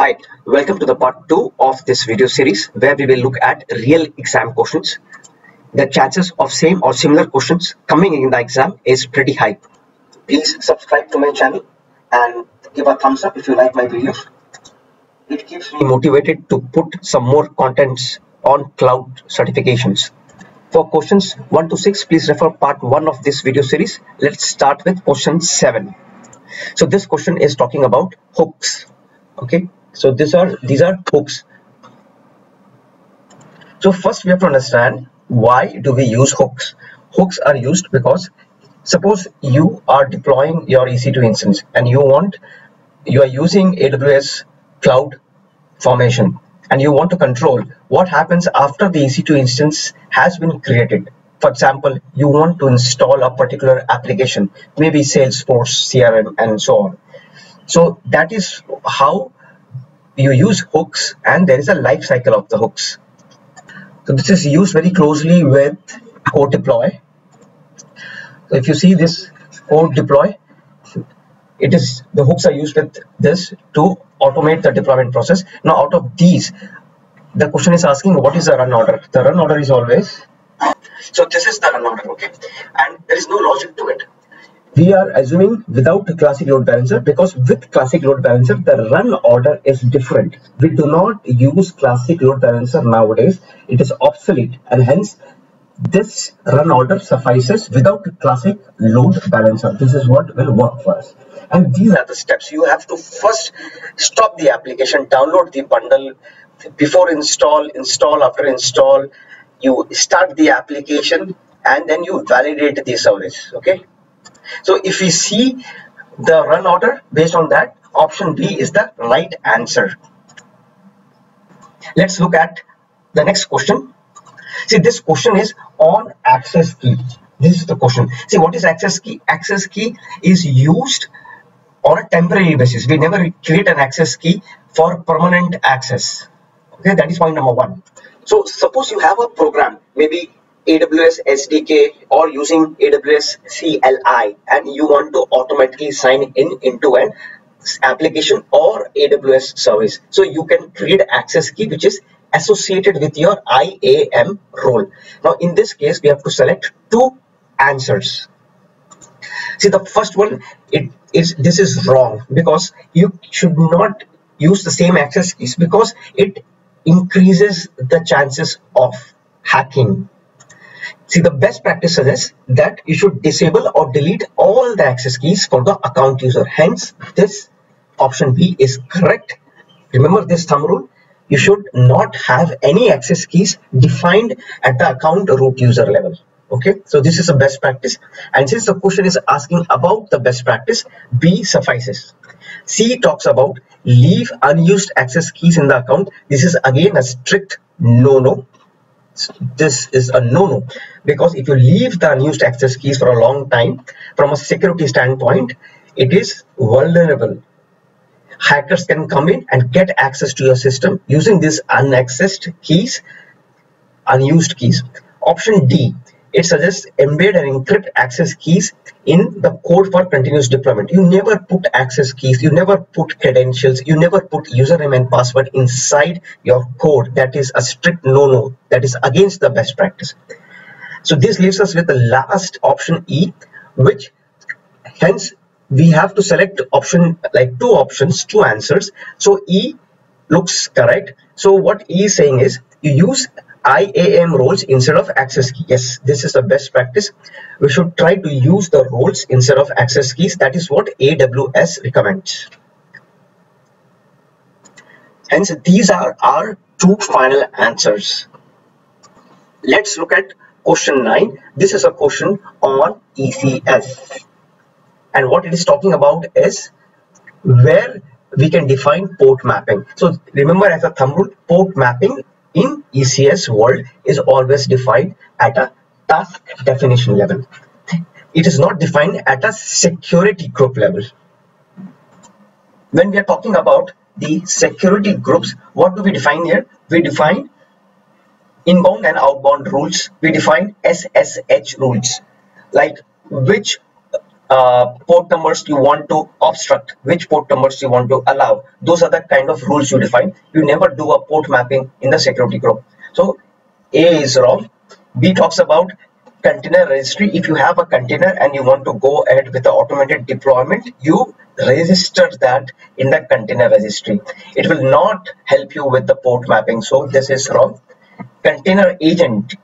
Hi, welcome to the part 2 of this video series where we will look at real exam questions. The chances of same or similar questions coming in the exam is pretty high. Please subscribe to my channel and give a thumbs up if you like my videos. It keeps me motivated to put some more contents on cloud certifications. For questions 1 to 6, please refer part 1 of this video series. Let's start with question 7. So this question is talking about hooks. Okay, so these are hooks. So first we have to understand, why do we use hooks? Hooks are used because suppose you are deploying your EC2 instance and you are using AWS Cloud Formation and you want to control what happens after the EC2 instance has been created. For example, you want to install a particular application, maybe Salesforce CRM and so on. So that is how you use hooks, and there is a life cycle of the hooks. So this is used very closely with code deploy. So if you see this code deploy, the hooks are used with this to automate the deployment process. Now out of these, the question is asking what is the run order? The run order is always, so this is the run order, okay? And there is no logic to it. We are assuming without a classic load balancer, because with classic load balancer, the run order is different. We do not use classic load balancer nowadays. It is obsolete, and hence this run order suffices without a classic load balancer. This is what will work for us. And these are the steps. You have to first stop the application, download the bundle before install, install after install. You start the application and then you validate the service, okay? So if we see the run order based on that, option B is the right answer. Let's look at the next question. See, this question is on access key. This is the question. See, what is access key? Access key is used on a temporary basis. We never create an access key for permanent access. Okay, that is point number 1. So suppose you have a program, maybe AWS SDK or using AWS CLI, and you want to automatically sign in into an application or AWS service. So you can create access key which is associated with your IAM role. Now in this case, we have to select 2 answers. See, the first one, this is wrong, because you should not use the same access keys because it increases the chances of hacking. See, the best practice suggests that you should disable or delete all the access keys for the account user. Hence, this option B is correct. Remember this thumb rule. You should not have any access keys defined at the account root user level. Okay, so this is a best practice. And since the question is asking about the best practice, B suffices. C talks about leave unused access keys in the account. This is again a strict no-no. This is a no-no, because if you leave the unused access keys for a long time, from a security standpoint, it is vulnerable. Hackers can come in and get access to your system using these unaccessed keys, unused keys. Option D, it suggests embed and encrypt access keys in the code for continuous deployment. You never put access keys, you never put credentials, you never put username and password inside your code. That is a strict no-no. That is against the best practice. So this leaves us with the last option E, which hence we have to select option, like 2 answers. So E looks correct. So what E is saying is you use IAM roles instead of access keys. Yes, this is the best practice. We should try to use the roles instead of access keys. That is what AWS recommends. Hence, these are our 2 final answers. Let's look at question 9. This is a question on ECS. And what it is talking about is where we can define port mapping. So remember, as a thumb rule, port mapping in ECS world is always defined at a task definition level. It is not defined at a security group level. When we are talking about the security groups, what do we define here? We define inbound and outbound rules. We define SSH rules, like which port numbers you want to obstruct, which port numbers you want to allow. Those are the kind of rules you define. You never do a port mapping in the security group. So A is wrong. B talks about container registry. If you have a container and you want to go ahead with the automated deployment, you register that in the container registry. It will not help you with the port mapping. So this is wrong. Container agent.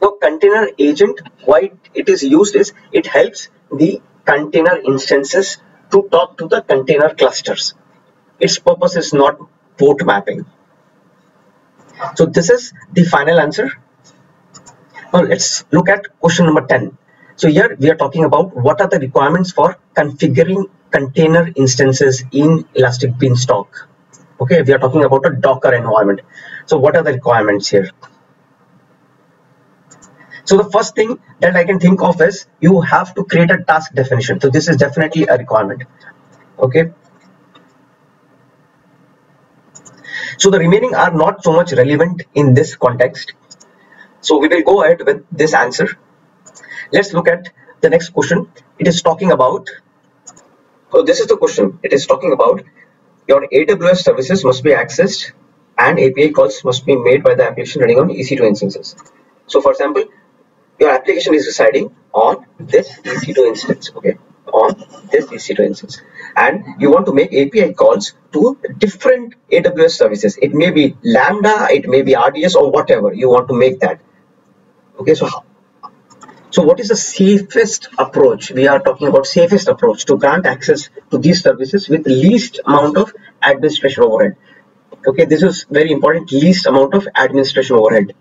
So container agent, why it is used is it helps the container instances to talk to the container clusters. Its purpose is not port mapping. So this is the final answer. Now let's look at question number 10. So here we are talking about what are the requirements for configuring container instances in Elastic Beanstalk. Okay, we are talking about a Docker environment. So what are the requirements here? So the first thing that I can think of is you have to create a task definition. So this is definitely a requirement. Okay. So the remaining are not so much relevant in this context. So we will go ahead with this answer. Let's look at the next question. It is talking about, so this is the question. It is talking about your AWS services must be accessed and API calls must be made by the application running on EC2 instances. So for example, your application is residing on this EC2 instance, okay, on this EC2 instance, and you want to make API calls to different AWS services. It may be Lambda, it may be RDS, or whatever you want to make that. Okay, so what is the safest approach? We are talking about safest approach to grant access to these services with least amount of administration overhead. Okay, this is very important, least amount of administration overhead.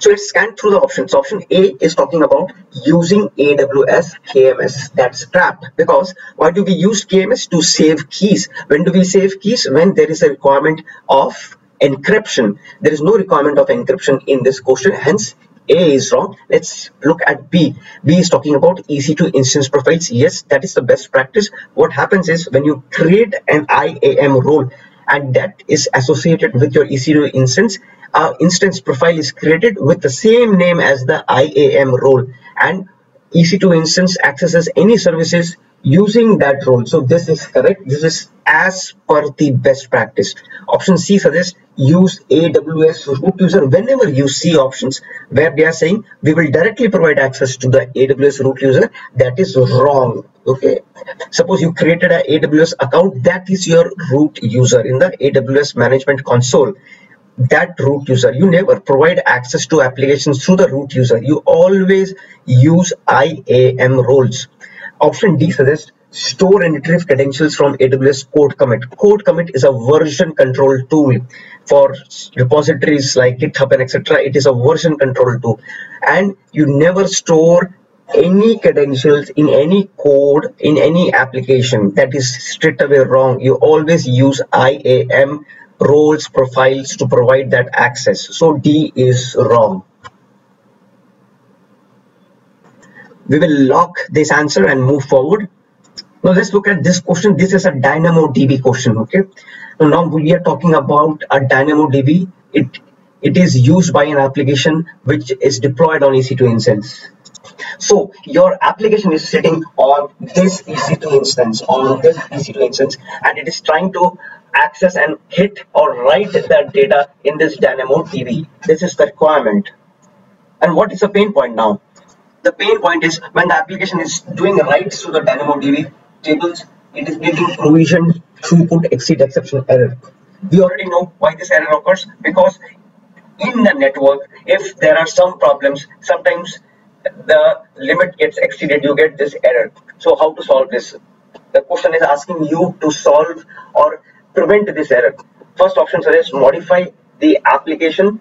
So let's scan through the options. Option A is talking about using AWS KMS. That's crap, because why do we use KMS? To save keys. When do we save keys? When there is a requirement of encryption. There is no requirement of encryption in this question, hence A is wrong. Let's look at B. B is talking about EC2 instance profiles. Yes, that is the best practice. What happens is when you create an IAM role and that is associated with your EC2 instance, our instance profile is created with the same name as the IAM role, and EC2 instance accesses any services using that role. So this is correct. This is as per the best practice. Option C suggests use AWS root user. Whenever you see options where they are saying we will directly provide access to the AWS root user, that is wrong. Okay, suppose you created an AWS account, that is your root user in the AWS management console. That root user, you never provide access to applications through the root user. You always use IAM roles. Option D suggests store and retrieve credentials from AWS Code Commit. Code Commit is a version control tool for repositories like GitHub and etc. It is a version control tool, and you never store any credentials in any code in any application. That is straight away wrong. You always use IAM roles, profiles to provide that access. So D is wrong. We will lock this answer and move forward. Now let's look at this question. This is a DynamoDB question. Okay, so now we are talking about a DynamoDB. It is used by an application which is deployed on EC2 instance. So your application is sitting on this EC2 instance, and it is trying to access and hit or write that data in this DynamoDB. This is the requirement. And what is the pain point now? The pain point is when the application is doing writes to the DynamoDB tables, it is making provision throughput exceed exception error. We already know why this error occurs, because in the network, if there are some problems, sometimes the limit gets exceeded, you get this error. So how to solve this? The question is asking you to solve or prevent this error. First option suggests modify the application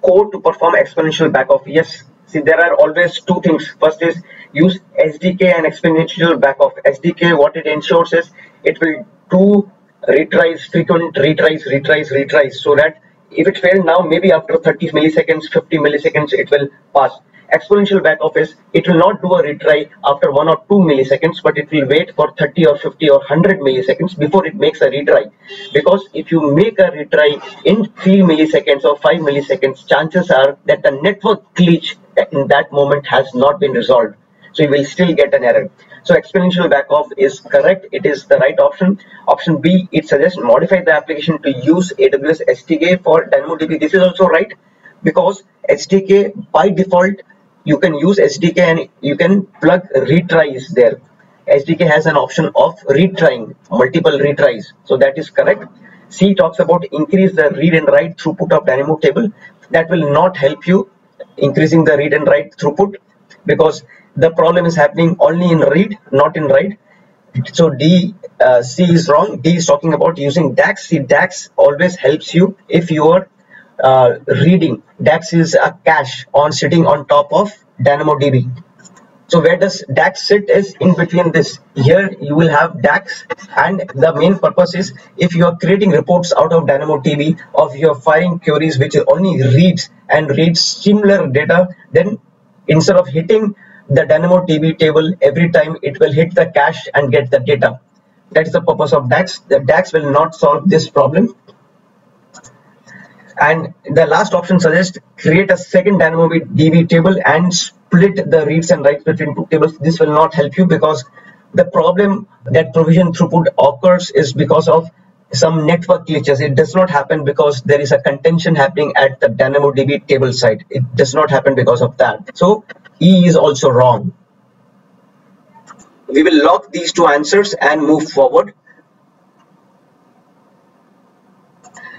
code to perform exponential backoff. Yes, see, there are always two things. First is use SDK and exponential backoff. SDK, what it ensures is it will do retries, frequent retries, so that if it fails now, maybe after 30 milliseconds, 50 milliseconds, it will pass. Exponential backoff is it will not do a retry after 1 or 2 milliseconds, but it will wait for 30 or 50 or 100 milliseconds before it makes a retry. Because if you make a retry in 3 milliseconds or 5 milliseconds, chances are that the network glitch in that moment has not been resolved. So you will still get an error. So exponential backoff is correct. It is the right option. Option B, it suggests modify the application to use AWS SDK for DynamoDB. This is also right, because SDK by default, you can use SDK and you can plug retries there. SDK has an option of retrying, multiple retries. So that is correct. C talks about increase the read and write throughput of Dynamo table. That will not help you increasing the read and write throughput, because the problem is happening only in read, not in write. So C is wrong. D is talking about using DAX. See, DAX always helps you if you are reading. DAX is a cache on sitting on top of DynamoDB. So where does DAX sit is in between this. Here you will have DAX, and the main purpose is if you are creating reports out of DynamoDB, or you are firing queries which only reads and reads similar data, then instead of hitting the DynamoDB table every time, it will hit the cache and get the data. That is the purpose of DAX. The DAX will not solve this problem. And the last option suggests create a second DynamoDB table and split the reads and writes between two tables. This will not help you, because the problem that provision throughput occurs is because of some network glitches. It does not happen because there is a contention happening at the DynamoDB table side. It does not happen because of that. So E is also wrong. We will lock these two answers and move forward.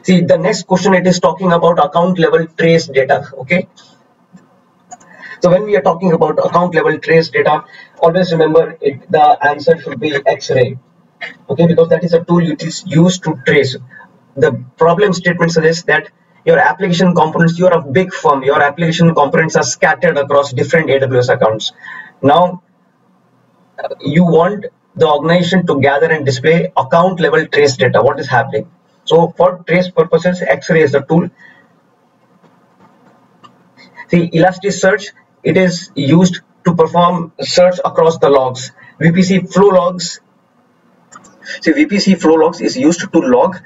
See, the next question, it is talking about account level trace data. Okay. So when we are talking about account level trace data, always remember it, the answer should be X-ray. Okay, because that is a tool it is used to trace. The problem statement suggests that your application components, you are a big firm, your application components are scattered across different AWS accounts. Now, you want the organization to gather and display account level trace data. What is happening? So for trace purposes, X-ray is the tool. See, Elasticsearch, it is used to perform search across the logs. VPC flow logs. See, VPC flow logs is used to log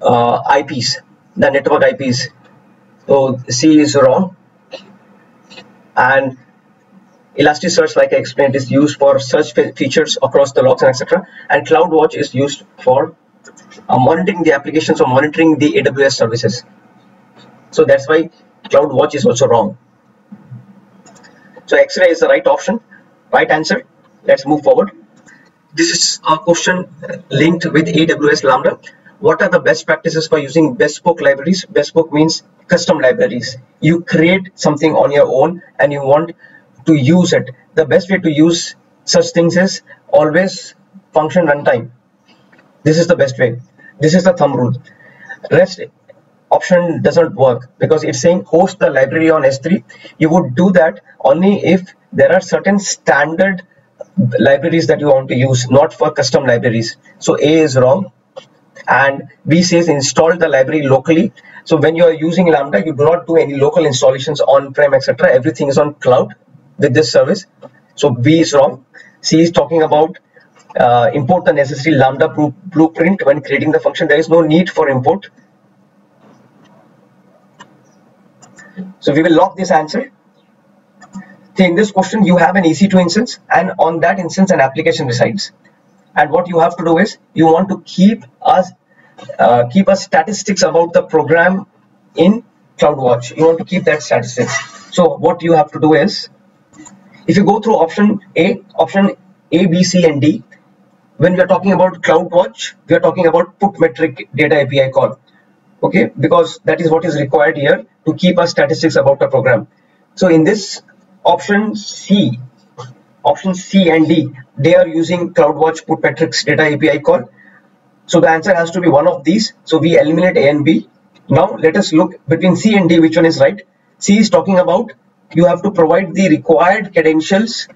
IPs, the network IPs. So C is wrong. And Elasticsearch, like I explained, is used for search features across the logs and etc. And CloudWatch is used for monitoring the applications or monitoring the AWS services. So that's why CloudWatch is also wrong. So X-ray is the right option, right answer. Let's move forward. This is a question linked with AWS Lambda. What are the best practices for using bespoke libraries? Bespoke means custom libraries. You create something on your own and you want to use it. The best way to use such things is always function runtime. This is the best way. This is the thumb rule. Rest option doesn't work because it's saying host the library on S3. You would do that only if there are certain standard libraries that you want to use, not for custom libraries. So A is wrong. And B says install the library locally. So when you are using Lambda, you do not do any local installations on-prem, etc. Everything is on cloud with this service. So B is wrong. C is talking about import the necessary Lambda blueprint when creating the function. There is no need for import. So we will lock this answer. In this question, you have an EC2 instance, and on that instance, an application resides. And what you have to do is you want to keep a statistics about the program in CloudWatch. You want to keep that statistics. So what you have to do is, if you go through option A, B, C, and D. When we are talking about CloudWatch, we are talking about put metric data API call, okay? Because that is what is required here to keep our statistics about the program. So in this option C and D, they are using CloudWatch put metrics data API call. So the answer has to be one of these. So we eliminate A and B. Now let us look between C and D, which one is right? C is talking about you have to provide the required credentials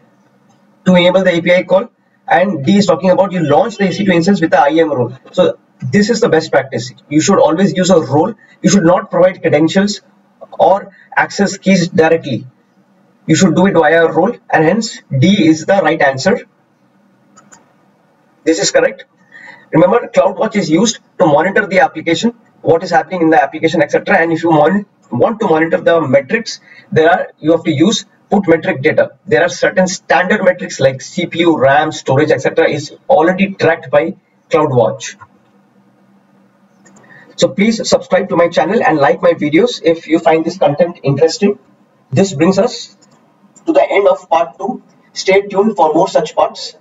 to enable the API call, and D is talking about you launch the EC2 instance with the IAM role. So this is the best practice. You should always use a role. You should not provide credentials or access keys directly. You should do it via a role, and hence D is the right answer. This is correct. Remember, CloudWatch is used to monitor the application, what is happening in the application, etc. And if you want to monitor the metrics, you have to use output metric data, there are certain standard metrics like CPU, RAM, storage, etc. is already tracked by CloudWatch. So please subscribe to my channel and like my videos if you find this content interesting. This brings us to the end of part 2. Stay tuned for more such parts.